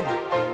Revolution.